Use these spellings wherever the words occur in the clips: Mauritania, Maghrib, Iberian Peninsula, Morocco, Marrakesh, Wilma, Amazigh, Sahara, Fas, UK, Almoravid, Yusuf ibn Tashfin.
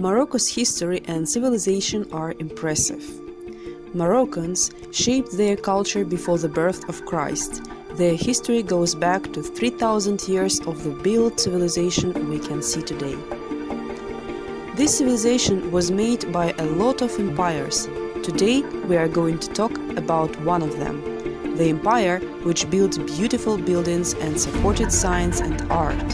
Morocco's history and civilization are impressive. Moroccans shaped their culture before the birth of Christ. Their history goes back to 3,000 years of the built civilization we can see today. This civilization was made by a lot of empires. Today we are going to talk about one of them, the empire which built beautiful buildings and supported science and art.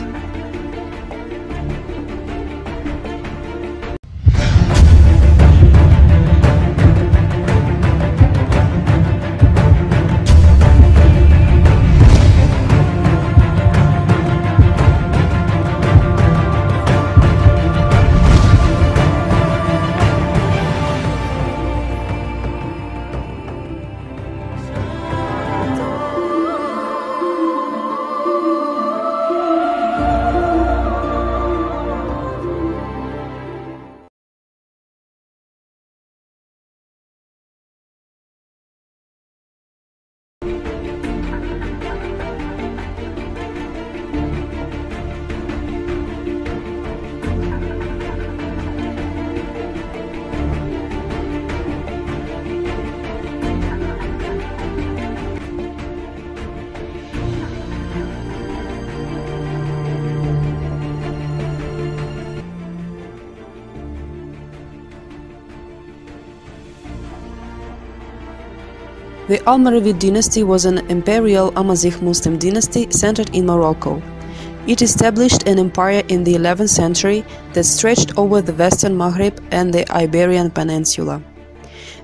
The Almoravid dynasty was an imperial Amazigh Muslim dynasty centered in Morocco. It established an empire in the 11th century that stretched over the western Maghrib and the Iberian Peninsula.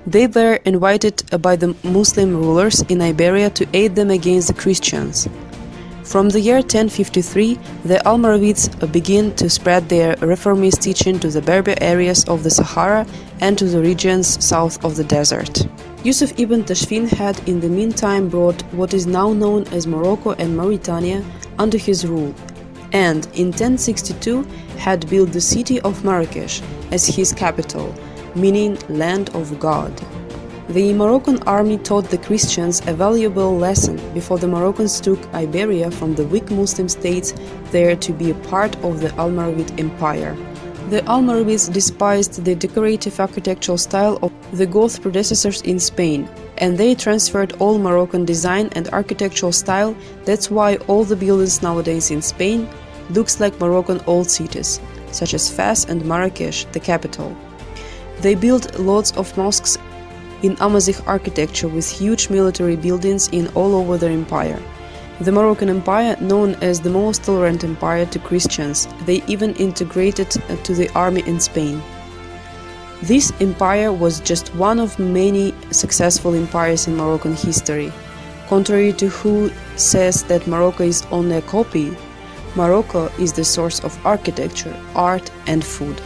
They were invited by the Muslim rulers in Iberia to aid them against the Christians. From the year 1053, the Almoravids began to spread their reformist teaching to the Berber areas of the Sahara and to the regions south of the desert. Yusuf ibn Tashfin had in the meantime brought what is now known as Morocco and Mauritania under his rule, and in 1062 had built the city of Marrakesh as his capital, meaning land of God. The Moroccan army taught the Christians a valuable lesson before the Moroccans took Iberia from the weak Muslim states there to be a part of the Almoravid Empire. The Almoravids despised the decorative architectural style of the Goth predecessors in Spain, and they transferred all Moroccan design and architectural style. That's why all the buildings nowadays in Spain looks like Moroccan old cities, such as Fas and Marrakesh, the capital. They built lots of mosques in Amazigh architecture with huge military buildings in all over their empire. The Moroccan Empire, known as the most tolerant empire to Christians, they even integrated to the army in Spain. This empire was just one of many successful empires in Moroccan history. Contrary to who says that Morocco is only a copy, Morocco is the source of architecture, art and food.